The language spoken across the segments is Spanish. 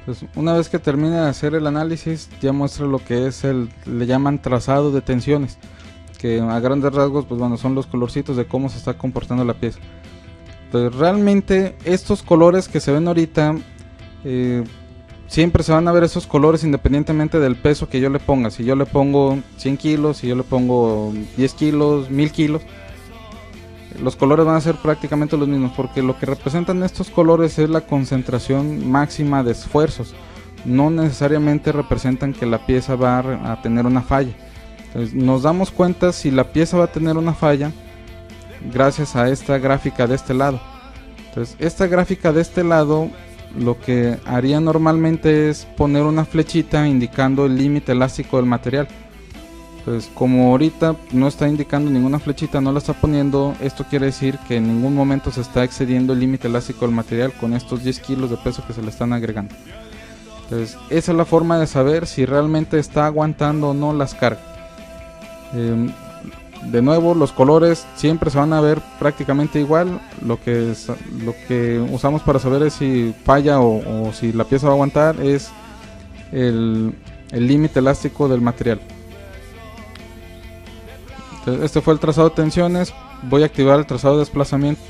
Entonces, una vez que termine de hacer el análisis, ya muestra lo que es le llaman trazado de tensiones, que a grandes rasgos, pues bueno, son los colorcitos de cómo se está comportando la pieza. Entonces, realmente estos colores que se ven ahorita, siempre se van a ver esos colores independientemente del peso que yo le ponga. Si yo le pongo 100 kilos, si yo le pongo 10 kilos, 1000 kilos, los colores van a ser prácticamente los mismos, porque lo que representan estos colores es la concentración máxima de esfuerzos. No necesariamente representan que la pieza va a tener una falla. Entonces, nos damos cuenta si la pieza va a tener una falla gracias a esta gráfica de este lado. Entonces, esta gráfica de este lado, lo que haría normalmente es poner una flechita indicando el límite elástico del material. Pues como ahorita no está indicando ninguna flechita, no la está poniendo, esto quiere decir que en ningún momento se está excediendo el límite elástico del material con estos 10 kilos de peso que se le están agregando. Entonces, esa es la forma de saber si realmente está aguantando o no las cargas. De nuevo, los colores siempre se van a ver prácticamente igual. Lo que usamos para saber es si falla o si la pieza va a aguantar es el límite elástico del material. Entonces, este fue el trazado de tensiones. Voy a activar el trazado de desplazamiento.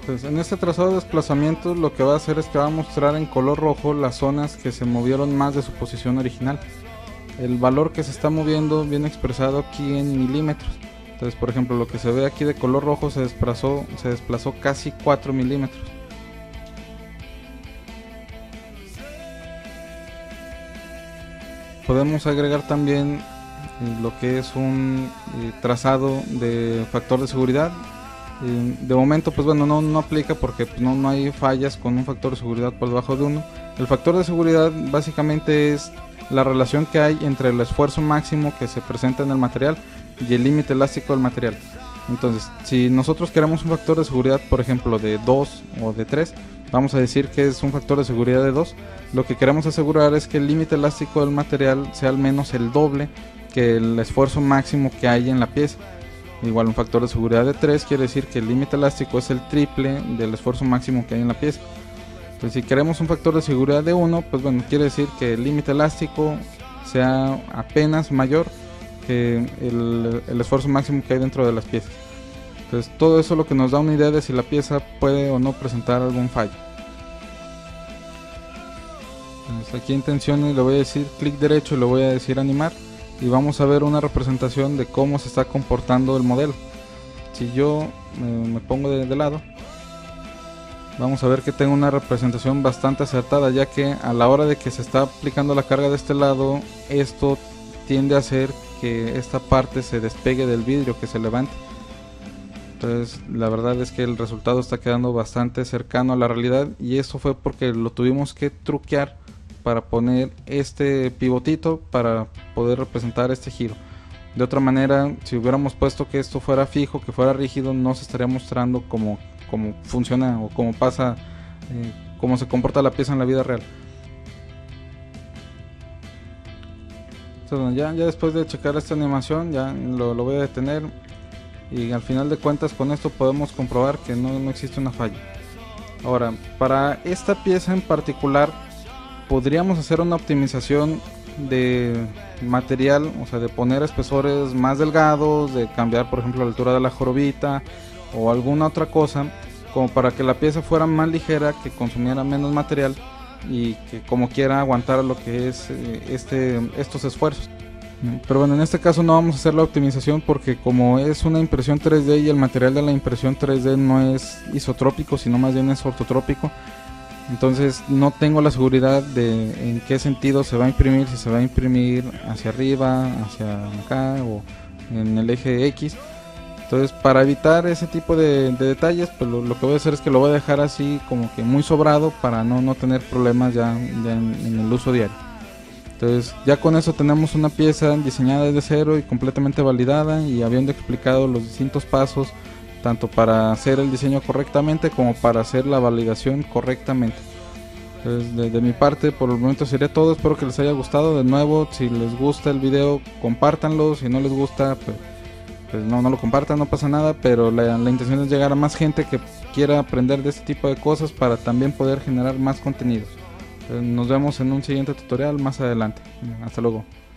Entonces, en este trazado de desplazamiento lo que va a hacer es que va a mostrar en color rojo las zonas que se movieron más de su posición original. El valor que se está moviendo viene expresado aquí en milímetros. Entonces, por ejemplo, lo que se ve aquí de color rojo se desplazó casi 4 milímetros. Podemos agregar también lo que es un trazado de factor de seguridad. De momento, pues bueno, no aplica porque no hay fallas con un factor de seguridad por debajo de 1. El factor de seguridad básicamente es la relación que hay entre el esfuerzo máximo que se presenta en el material y el límite elástico del material. Entonces, si nosotros queremos un factor de seguridad, por ejemplo, de 2 o de 3, vamos a decir que es un factor de seguridad de 2. Lo que queremos asegurar es que el límite elástico del material sea al menos el doble que el esfuerzo máximo que hay en la pieza. Igual, un factor de seguridad de 3 quiere decir que el límite elástico es el triple del esfuerzo máximo que hay en la pieza. Entonces, si queremos un factor de seguridad de 1, pues bueno, quiere decir que el límite elástico sea apenas mayor que el esfuerzo máximo que hay dentro de las piezas. Entonces, todo eso es lo que nos da una idea de si la pieza puede o no presentar algún fallo. Entonces, aquí en tensiones le voy a decir clic derecho y le voy a decir animar, y vamos a ver una representación de cómo se está comportando el modelo. Si yo me pongo de lado, vamos a ver que tengo una representación bastante acertada, ya que a la hora de que se está aplicando la carga de este lado, esto tiende a hacer que esta parte se despegue del vidrio, que se levante. Entonces, la verdad es que el resultado está quedando bastante cercano a la realidad, y esto fue porque lo tuvimos que truquear para poner este pivotito para poder representar este giro. De otra manera, si hubiéramos puesto que esto fuera fijo, que fuera rígido, no se estaría mostrando cómo funciona o cómo pasa, cómo se comporta la pieza en la vida real. Entonces, bueno, ya después de checar esta animación, ya lo voy a detener, y al final de cuentas con esto podemos comprobar que no existe una falla. Ahora, para esta pieza en particular podríamos hacer una optimización de material, o sea, de poner espesores más delgados, de cambiar por ejemplo la altura de la jorobita o alguna otra cosa, como para que la pieza fuera más ligera, que consumiera menos material y que como quiera aguantara lo que es estos esfuerzos. Pero bueno, en este caso no vamos a hacer la optimización porque como es una impresión 3D y el material de la impresión 3D no es isotrópico, sino más bien es ortotrópico, entonces no tengo la seguridad de en qué sentido se va a imprimir, si se va a imprimir hacia arriba, hacia acá o en el eje X. Entonces, para evitar ese tipo de detalles, pues lo que voy a hacer es que lo voy a dejar así como que muy sobrado para no tener problemas ya en el uso diario. Entonces, ya con eso tenemos una pieza diseñada desde cero y completamente validada, y habiendo explicado los distintos pasos tanto para hacer el diseño correctamente como para hacer la validación correctamente. Entonces, de mi parte por el momento sería todo. Espero que les haya gustado. De nuevo, si les gusta el video, compártanlo. Si no les gusta, pues pues no lo compartan, no pasa nada, pero la intención es llegar a más gente que quiera aprender de este tipo de cosas para también poder generar más contenidos. Nos vemos en un siguiente tutorial más adelante. Hasta luego.